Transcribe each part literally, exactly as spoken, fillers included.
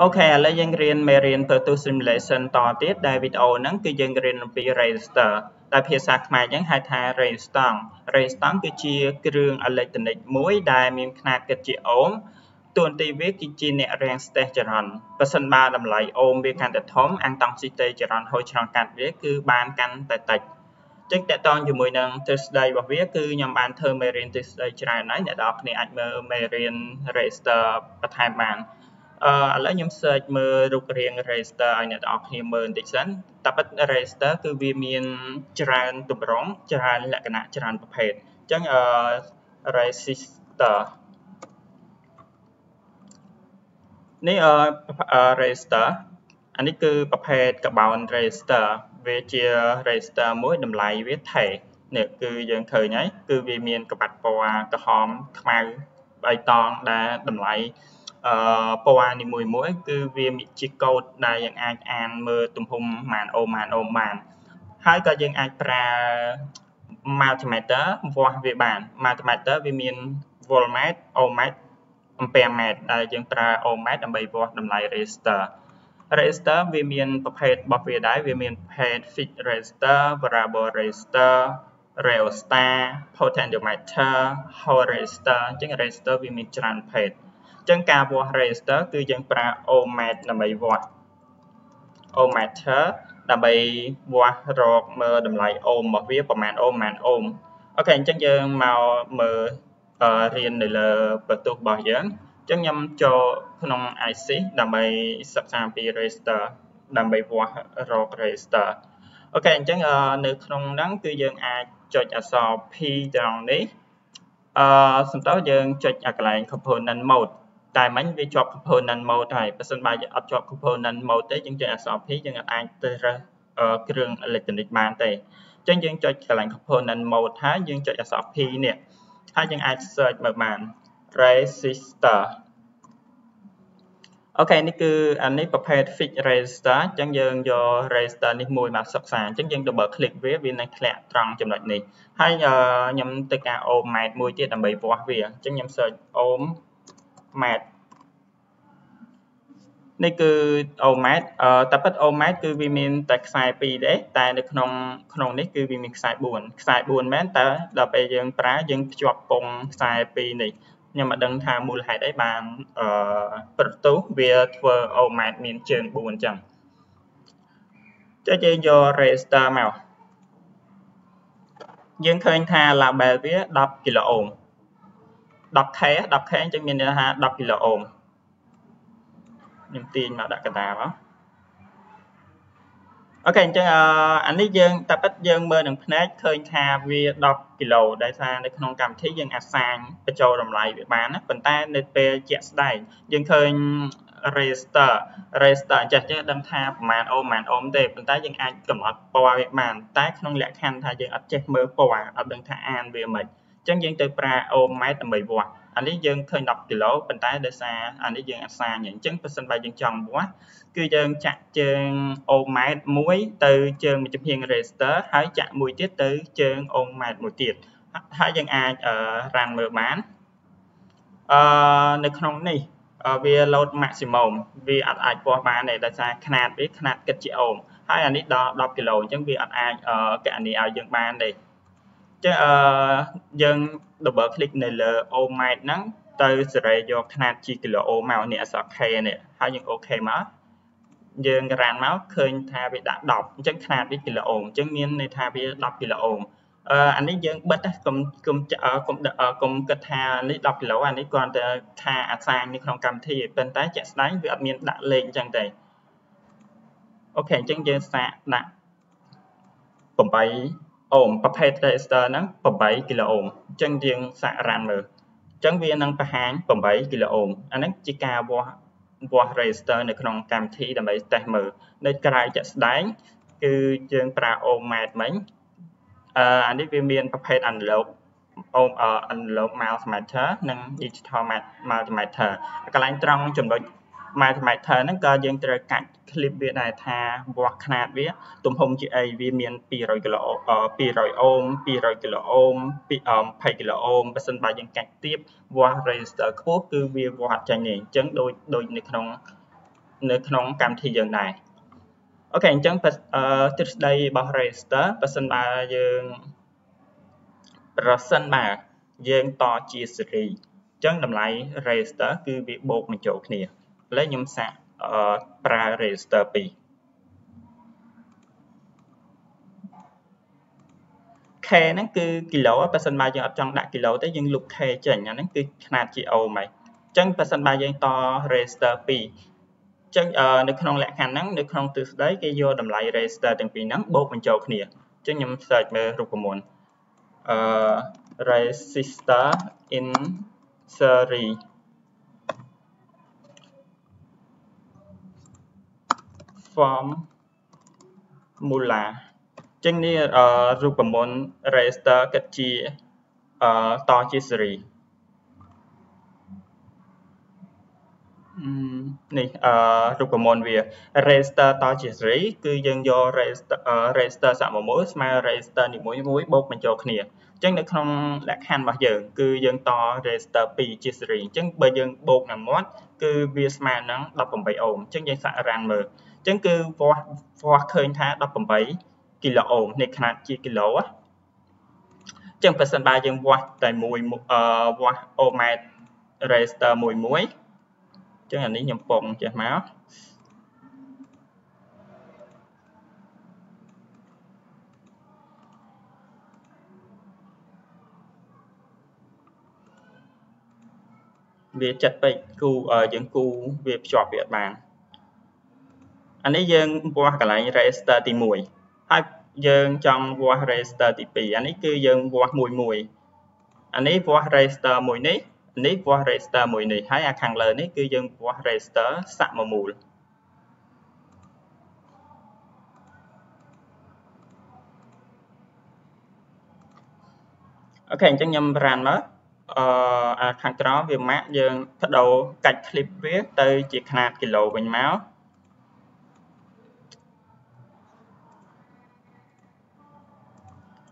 โอเคแล้วยังเรียนมาเรียน Pertu Simulation ต่อติดได้วิดีโอนั้นคือยังเรียนปี Register แต่ภาษาไทยยังหายทาย Register Register คือเชื่อเครื่องอิเล็กทรอนิกส์มุ้ยได้มีขนาดกระจิโอมตัวตีวิกิจิเนเรียนสเตจรันเปอร์เซ็นต์บาร์ดำไหลโอมวิการแต่ท้องอังตองสิเตจรันโฮชอนการเรียกคือบานกันแต่ติดจึงแต่ตอนอยู่มือหนึ่งทฤษฎีบอกว่าคือยามบานเธอมาเรียนทฤษฎีจรานั้นอย่าดอกในอันเมื่อมาเรียน Register ประธานบานแล้วยมเสิร์ชมือรูปเรียง Register เนี่ยออกในมือดิฉันแต่ปัจจุบัน Register คือวิมีนจราตุบร้องจราลักษณะจราประเภทจัง Register นี่เอ่อ Register อันนี้คือประเภทกระเป๋า Register เวเชีย Register มุ้ยดำไหลเวทไทยเนี่ยคือยังเคยไงคือวิมีนกระปัดปวากระหอมขมายใบตองและดำไหลปวาในมือมือคือเวียมิจิโกดได้ยังอ่านอ่านมือตุ่มพมหมานโอหมานโอหมานให้ก็ยังอ่านแปลมาถึงแม้แต่วอลเวียบานมาถึงแม้แต่เวียมินวอลเมตโอเมตอัมเปียเมตได้ยังแปลโอเมตอัมเบย์วอลดำไหลเรสเตอร์เรสเตอร์เวียมินประเภทบอเวียได้เวียมินประเภทฟิตเรสเตอร์บราโบเรสเตอร์เรลสตาร์โพเทนเดอร์เมเตอร์ฮอเรสเตอร์จึงเรสเตอร์เวียมินจรันเพจจังการวัวเรสเตอร์คือยังปลาโอเมตนำไปวัวโอเมตเธอนำไปวัวรอกเมื่อดำไหลโอมบอกวิ่งประมาณโอมโอมโอเคจังยังมาเมื่อเรียนในเล่ประตูบ่อเยอะจังยำโจขนมไอซินำไปสักสามปีเรสเตอร์นำไปวัวรอกเรสเตอร์โอเคจังเนื้อขนมนั้นคือยังไอโจจะสอบพีตรงนี้สมมติว่ายังโจจะอะไรคอมโพเนนต์หมดแต่มันวิจารณ์ component mode ได้ปัจจุบันจะอัดจอ component mode ได้ยังจะสอบที่ยังอ่านแต่เครื่องอิเล็กทรอนิกส์มาแต่จังยังจะกลั่น component mode ถ้ายังจะสอบที่เนี่ยถ้ายังอ่าน search ประมาณ resistor โอเคนี่คืออันนี้ประเภท fix resistor จังยังโย resistor นี่มวยมาสับสานจังยังดับเบิลคลิกเว็บวินัยแคร์ตรังจำนวนนี้ให้ยำติดการโอมแมทมวยที่ดับเบิลวอลเวียจังยำ search โอมแมทนี่คือโอแมทแต่ปัจจุบันโอแมทคือวิมีนแต่สายปีเด็กแต่ในขนมขนมนี่คือวิมีนสายบุญสายบุญแม้แต่เราไปยังปลายังจวบปงสายปีนี่ยังมาดังทางมูลหายได้บางประตูเวียทเวอร์โอแมทมีเชิงบุญจังจะเจอยอเรสเตอร์มายังเคยทาเราแบบเวียดับกิโลโอห์มดับแค่ดับแค่จังมีนะฮะดับกิโลโอห์มยังตีนมาดักกระดาษแล้วโอเคจังอันนี้ยังแต่ปัจจุบันเมื่อหนึ่งพนักเคยทาวีดับกิโลได้ซาในขนมกรรมที่ยังอัดซางไปโจรำไรไปบ้านนะเป็นแต่ในเปย์เจ็ดได้ยังเคยเรสเตอร์เรสเตอร์จะจะดังทาประมาณโอมานโอมเด็กเป็นแต่ยังอัดกำลังปวารมันแต่ขนมแหลกแคนทายังอัดเจ็ดมือปวารอัดดังทาอันเวียมันจังยังเตยปลาโอไม้ตะเบยบัวอันนี้ยังเคยดับกิโลเป็นแต่เดซาอันนี้ยังอัศย์อย่างจังเป็นสันใบยังจำบัวคือยังจักเจิงโอไม้มวยเตยเจิงมันจะเพียงเรสเตอร์หายจักมวยเตี้ยเตยเจิงโอไม้มวยเตี้ยหายยังอาเอ่อรันเบอร์มันเอ่อในขนมนี่เอ่อเวลล์แม็กซิมัมเวลล์อัดบัวมาในเดซาขนาดเวขนาดกระจิโอมให้อันนี้ดับกิโลจังเวลล์อัดเอ่อแกอันนี้เอายังมาในจะเอ่อยังดับเบิลคลิกในเลอโอไมท์นั้นเตยสลายโยขนาดจีกิโลโอเมาเนี่ยสักเคเนี่ยเขายังโอเคมั้ยยังรันมั้ยเคยทาไปดับดอกจังขนาดวิกิโลโอมจังมีนในทาไปดับกิโลโอมเอ่ออันนี้ยังบัดกลมกลมจะเอ่อกลมเอ่อกลมกระทาอันนี้ดับกิโลอันนี้ก่อนจะทาอัดซางในโครงการที่เป็นแต่จะได้เวียดมีนดับเลงจังใจโอเคจังยังสะดับผมไปโอมประเภทเรสเตอร์นั้นปบกิโลโอห์มจังเรียงสารานมือจังเวียนนังประหารปบกิโลโอห์มอันนั้นจิกาบัวบัวเรสเตอร์ในขนมกรรมที่ดำไปแต่มือในกลายจะได้คือจังปลาโอแมดเหมือนอันนี้เวียนประเภทอันโลกโอมอันโลกมาสมัยเธอนั่งดิจิทัลมามาสมัยเธอกลายตรงจมโดยมาสมัยเธอนั่นก็ยังจะกัดคลิปเวียดนามทาบวกขนาดเวียตุ่มพงจีไอวีเมียนปีร้อยกิโลเอ่อปีร้อยโอห์มปีร้อยกิโลโอห์มปีเอ่อพันกิโลโอห์มเปอร์เซ็นต์บายังกัดเทียบวัวเรสเตอร์คู่คือเวียวัวใจหนึ่งจังโดยโดยในขนม ในขนมกำที่ยังไงโอเคจังทฤษฎีบาร์เรสเตอร์ประสมายังประสมายังต่อจีสรีจังดำไหลเรสเตอร์คือวิบกมันโจกเนี่ยและยมสะปราเรสเตอร์ปีเคนั่นคือกิโลประสมายังอับจังได้กิโลแต่ยังลุกเคจังนั้นคือขนาดกิโลไหมจังประสมายังต่อเรสเตอร์ปีจังในขนมแหลกหันนั้นในขนมตื่นได้กิโยดำไหลเรสเตอร์ตั้งปีนั้นบกมันโจกเนี่ยจังยมสะเมรุกมลresistor in series ฟอร์มมูลาจึงนี่รูปมน resistor กับจีต่อจี series นี่รูปมนเวีย resistor ต่อจี series คือยังโย resistor resistor สามมุ้ยมา resistor หนึ่งมุ้ยมุ้ยบกมันโจกเนี่ยจังในขนมแหลกหันมาเยอะคือยังต่อเรสเตอร์ปีจีสรีจังเบอร์ยังโบกหนึ่งมดคือเวียสมานั้นดับผมไปโอมจังยังสารานเมอจังคือฟอฟอเคยท้าดับผมไปกิโลโอมในขนาดจีกิโลอ่ะจังเปอร์เซ็นต์บายังวัดแต่มวยเอ่อวัดโอมาเรสเตอร์มวยมวยจังอันนี้ยังปงจะมาเวียจัดไปกูเอ่อยังกูเวียจอบเวียบางอันนี้ยังวัวกับอะไรเรสเตอร์ตีมวยให้ยังจังวัวเรสเตอร์ตีปีอันนี้คือยังวัวมวยมวยอันนี้วัวเรสเตอร์มวยนี้อันนี้วัวเรสเตอร์มวยนี้ให้อาคารเลยนี้คือยังวัวเรสเตอร์สะมมูลโอเคจังยำรันมั้ยทางตรงเวียนแม่ยังกระโดดกัดคลิปเวียเตยจีขนาดกิโลเวียนแม่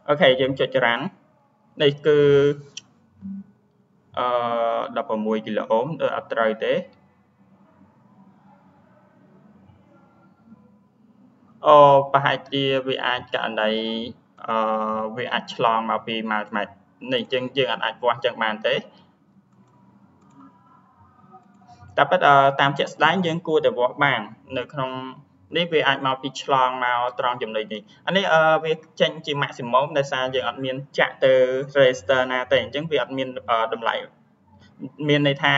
โอเคยังจุดจรันนี่คือดับประมวยกิโลโอห์มโดยอัตราเตะโอ้ประหารเดียวิอาจจะอันใดวิอาจฉลองมาปีมาใหม่ในจังจังอัดกว่าจังมันเตะแต่ปัจจัยตามเจ็ดสายยังกูแต่บอกบางในขนมนี่วิอาจมาพิชลองมาตรองจุดเลยนี่อันนี้เอ่อวิจังจีแม็กซิมอมในสายยังอัดเมียนจะเตอเรสเตอร์นาแต่จังวิอาจเมียนเอ่อดำไหลเมียนในท่า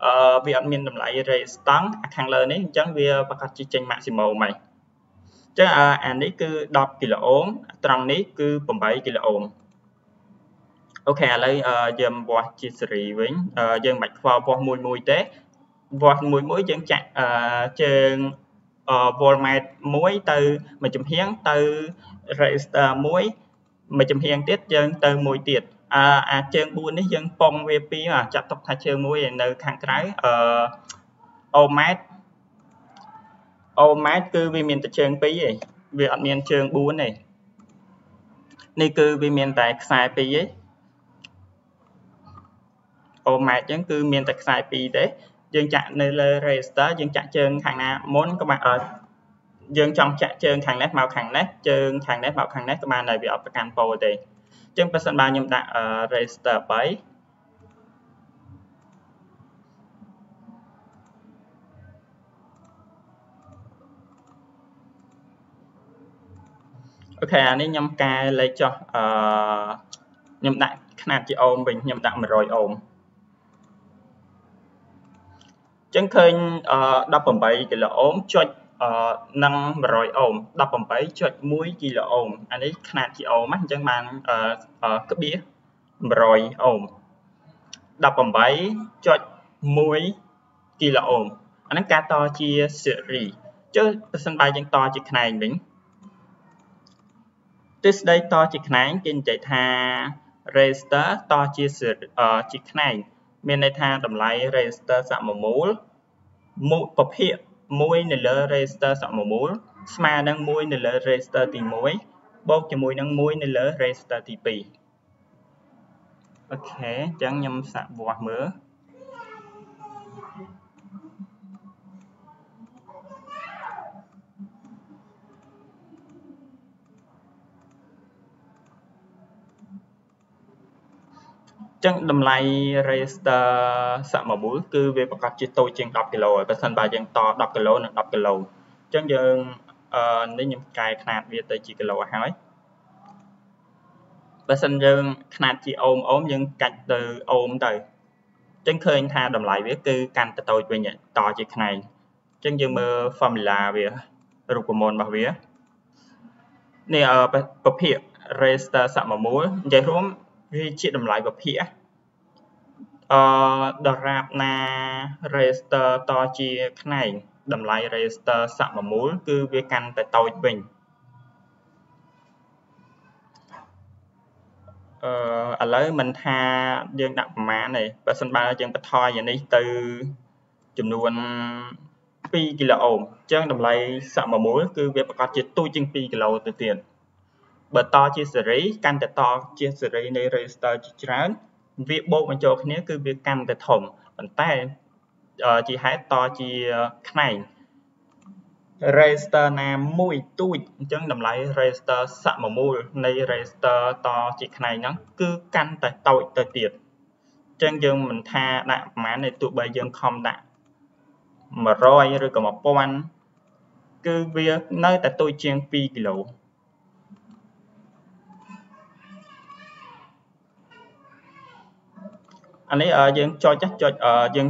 เอ่อวิอาจเมียนดำไหลเรสตังอาคารเลยนี่จังวิอาจประกาศจีจังแม็กซิมอมใหม่จังอันนี้คือดอกกิโลโอห์มตรองนี้คือปุ่มใบกิโลโอห์มโอเคเลยยังบวกจีสรีวิ่งยังบัดฟอบวกมวยมวยเตะบวกมวยมวยยังจัดเชิงบอลแมทมวยตือมาจุ่มเฮียงตือเรสเตอร์มวยมาจุ่มเฮียงเตะยังตือมวยเตียดเชิงบุญนี่ยังปองเวปีมาจับตกท่าเชิงมวยในข้างซ้ายโอแมทโอแมทคือวิมินแต่เชิงปีวิอันเมียนเชิงบุญนี่นี่คือวิมินแต่สายปีโอแมทยังคือเมียนตักสายปีเตะยังจะในเลเรสเตอร์ยังจะเชิงทางน้ำม้วนก็มาเออยังจำจะเชิงทางเล็บมาทางเล็บเชิงทางเล็บมาทางเล็บก็มาในวิอัปการโปรตีจึงเป็นสัญญาณยมตะเออเรสเตอร์ไปโอเคอันนี้ยมกายเลยจ้ะเออยมตะขนาดจีโอมเป็นยมตะมันรอยโอมจังเคยดับผมไปกิโลโอห์มจุดนั่งร้อยโอห์มดับผมไปจุดมุ้ยกิโลโอห์มอันนี้ขนาดกิโลมั้งจังมันกระเบี้ยร้อยโอห์มดับผมไปจุดมุ้ยกิโลโอห์มอันนั้นการต่อจีซีรีส์จุดเปอร์เซ็นต์ไปยังต่อจีขนาดนี้ที่สุดได้ต่อจีขนาดกินใจทาเรสเตอร์ต่อจีซีจีขนาดเมียนในทางดำไหลเรสเตอร์สามมูลมูลประเภทมวยในเลเรสเตอร์สามมูลสมาดังมวยในเลเรสเตอร์ตีมวยบวกจะมวยดังมวยในเลเรสเตอร์ตีปีโอเคจังยำสะบวกมือ จังดำไลเรสเตอร์สามบุลคือเวประกอบจิตโตเชียงดับกิโลเป็นสันบายังต่อดับกิโลหนึ่งดับกิโลจังยังเอ่อในยังกายขนาดเวเตจิกิโลหายเป็นสันยังขนาดจีโอมโอมยังกัดเตอโอมเตอจังเคยทาดำไลเวคือการโตเชียงต่อจิขนาดจังยังมือฟอร์มูลาเวรูปมนต์แบบเวเนี่ยประเภทเรสเตอร์สามบุลใจร่วมวิจิตรลายแบบเพียดราบนาเรสเตอร์ต่อจีขนาดดำลายเรสเตอร์สามมูลคือเวกันแต่โตเป็นอะไรมันทายังดับมาหน่อยปัจจุบันยังปัทอยอย่างนี้ตือจำนวนปีกิโลเจ้าดำลายสามมูลคือเวประกอบจิตตู้จึงปีกิโลตัวเตียนเบอร์ต่อชีสรีการแต่ต่อชีสรีในเรสเตอร์จีรันวิโบมันโจกนี้คือวิการแต่ถมมันแต่จีหายต่อจีขนาดเรสเตอร์นามมุยตู้จังดำไรเรสเตอร์สามมูลในเรสเตอร์ต่อจีขนาดนั้นคือการแต่โตแต่เตียดจังยังมันทาด่ามาในตัวใบยังคอมด่ามาร้อยหรือกับมาปวันคือวิในแต่ตัวเชียงปีกิโลอันนี้ยังจดจัดจดยัง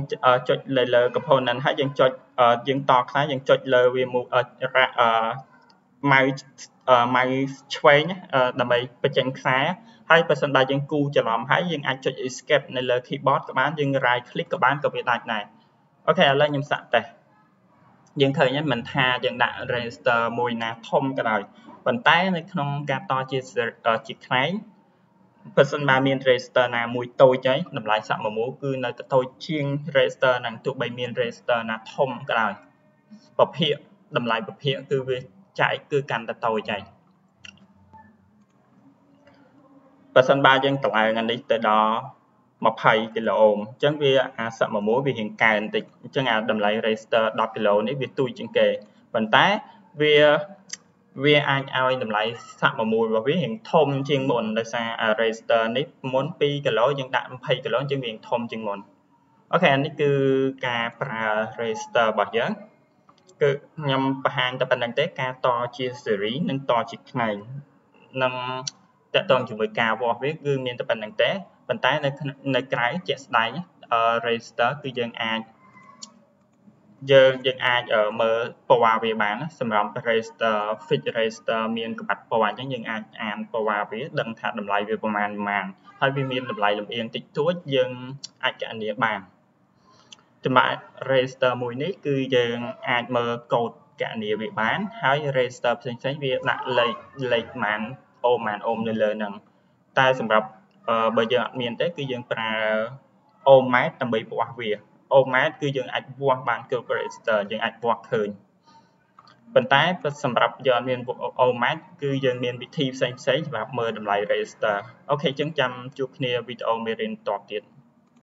จดเลยเลยกับคนนั้นฮะยังจดยังต่อคล้ายยังจดเลยเวมูไม่ไม่ช่วยนะทำไมเป็นจังคล้ายให้เปอร์เซ็นต์ได้ยังกู้จะหลอมให้ยังอาจจด escape ในเลยคีย์บอร์ดกับบ้านยังรายคลิกกับบ้านกับเวลาไหนโอเคแล้วยังสั่งแต่ยังเคยเนี่ยมันทายังได้ register มวยนาทมก็ได้ปัจจัยในขนมกาต่อจิตจิตคล้ายปัจจุบันมีเรสเตอร์นามวยโตใช่ดำลายสามมูคือในโตเชียงเรสเตอร์นั่งตัวใบมีเรสเตอร์นาทมก็ได้ประเภทดำลายประเภทคือเวจ่ายคือการโตใช่ปัจจุบันยังตลาดเงินได้แต่ดอมาไพ่กิโลอมจังเวอาสามมูวิหิงการติดจังอาดำลายเรสเตอร์ดอกกิโลนี้เวตุยจังเกย์ปัจจัยเวเวียไอเอาดำไหลสามมูลว่าวิเห็นทมเชียงมนได้ซาเรสเตอร์นิปมนปีกันแล้วยังดันไพกันแล้วจึงเวียนทมเชียงมนโอเคอันนี้คือการปราเรสเตอร์แบบเยอะคือยำประหารแต่ปัจจัยการต่อเชียร์ซีรีส์นั่งต่อจิตไหนนั่งแต่ตอนอยู่เมืองกาบอกว่าคือมีแต่ปัจจัยปัจจัยในในไกลเจ็ดสายเรสเตอร์คือยังไอยังยังอาจเอ่อเมื่อปวารีบานะสำหรับเรสเตอร์ฟิชเรสเตอร์มีนกับบัตรปวายังยังอาจอ่านปวารีดังถาดลำลายเวประมาณมันให้วิมีลำลายลำเอียงติดตัวยังอาจจะเนียบานจำหมายเรสเตอร์มวยนี้คือยังอาจเมื่อกดกะเนียบานให้เรสเตอร์เส้นเส้นเวียดละเลยเลยมันโอมันโอมเลยเลยนั่งแต่สำหรับเอ่อเบอร์ยังมีนแต่คือยังปลาโอไม้ตั้งใบปวารีโอแมสคือยังอัดบวกบางเกิดเรสเตอร์ยังอัดบวกคืนปัจจัยสำหรับยอดเงินโอแมสคือยังเงินวิธีใช้ใช้แบบเมื่อดำไรเรสเตอร์โอเคจังจำจุดนี้วิดีโอเมรินต่อติด